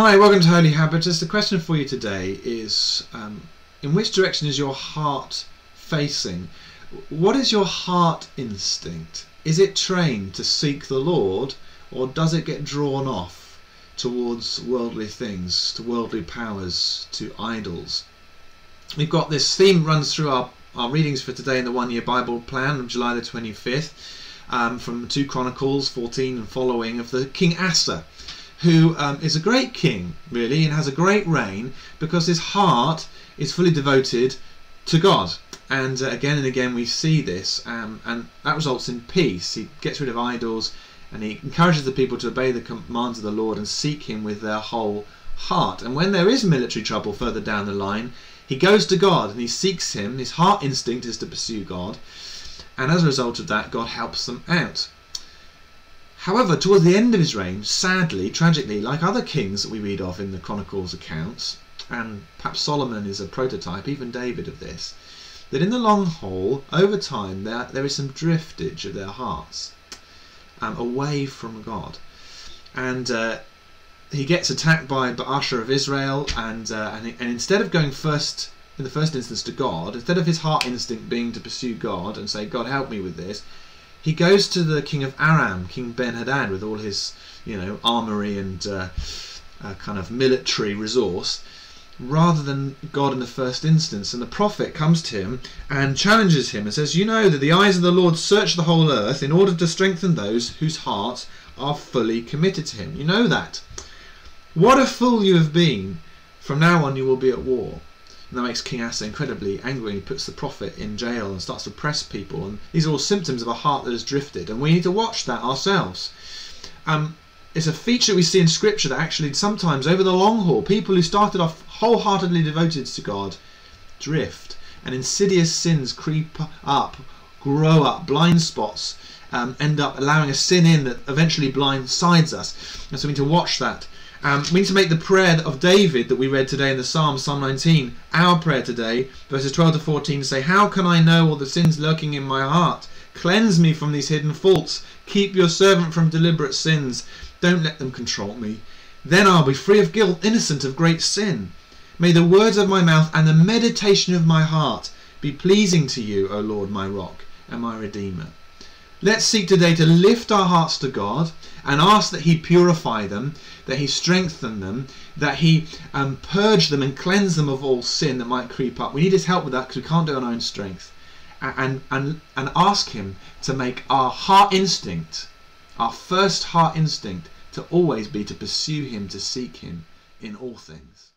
Hi, welcome to Holy Habitus. The question for you today is, in which direction is your heart facing? What is your heart instinct? Is it trained to seek the Lord, or does it get drawn off towards worldly things, to worldly powers, to idols? We've got this theme runs through our readings for today in the One Year Bible plan on July the 25th, from 2 Chronicles 14 and following, of the King Asa, who is a great king, really, and has a great reign because his heart is fully devoted to God. And again and again we see this, and that results in peace. He gets rid of idols and he encourages the people to obey the commands of the Lord and seek him with their whole heart. And when there is military trouble further down the line, he goes to God and he seeks him. His heart instinct is to pursue God, and as a result of that, God helps them out. However, towards the end of his reign, sadly, tragically, like other kings that we read of in the Chronicles accounts, and perhaps Solomon is a prototype, even David, of this, that in the long haul, over time, there is some driftage of their hearts away from God. And he gets attacked by Baasha of Israel, and instead of going first, in the first instance, to God, instead of his heart instinct being to pursue God and say, God, help me with this, he goes to the king of Aram, King Ben-Hadad, with all his, armoury and kind of military resource, rather than God in the first instance. And the prophet comes to him and challenges him and says, you know that the eyes of the Lord search the whole earth in order to strengthen those whose hearts are fully committed to him. You know that. What a fool you have been. From now on you will be at war. And that makes King Asa incredibly angry. He puts the prophet in jail and starts to press people. And these are all symptoms of a heart that has drifted. And we need to watch that ourselves. It's a feature we see in Scripture that actually sometimes, over the long haul, people who started off wholeheartedly devoted to God drift. And insidious sins creep up, grow up, blind spots end up allowing a sin in that eventually blindsides us. And so we need to watch that. We need to make the prayer of David that we read today in the Psalms, Psalm 19, our prayer today, verses 12 to 14, say, how can I know all the sins lurking in my heart? Cleanse me from these hidden faults. Keep your servant from deliberate sins. Don't let them control me. Then I'll be free of guilt, innocent of great sin. May the words of my mouth and the meditation of my heart be pleasing to you, O Lord, my rock and my redeemer. Let's seek today to lift our hearts to God and ask that he purify them, that he strengthen them, that he purge them and cleanse them of all sin that might creep up. We need his help with that because we can't do it on our own strength. And ask him to make our heart instinct, our first heart instinct, to always be to pursue him, to seek him in all things.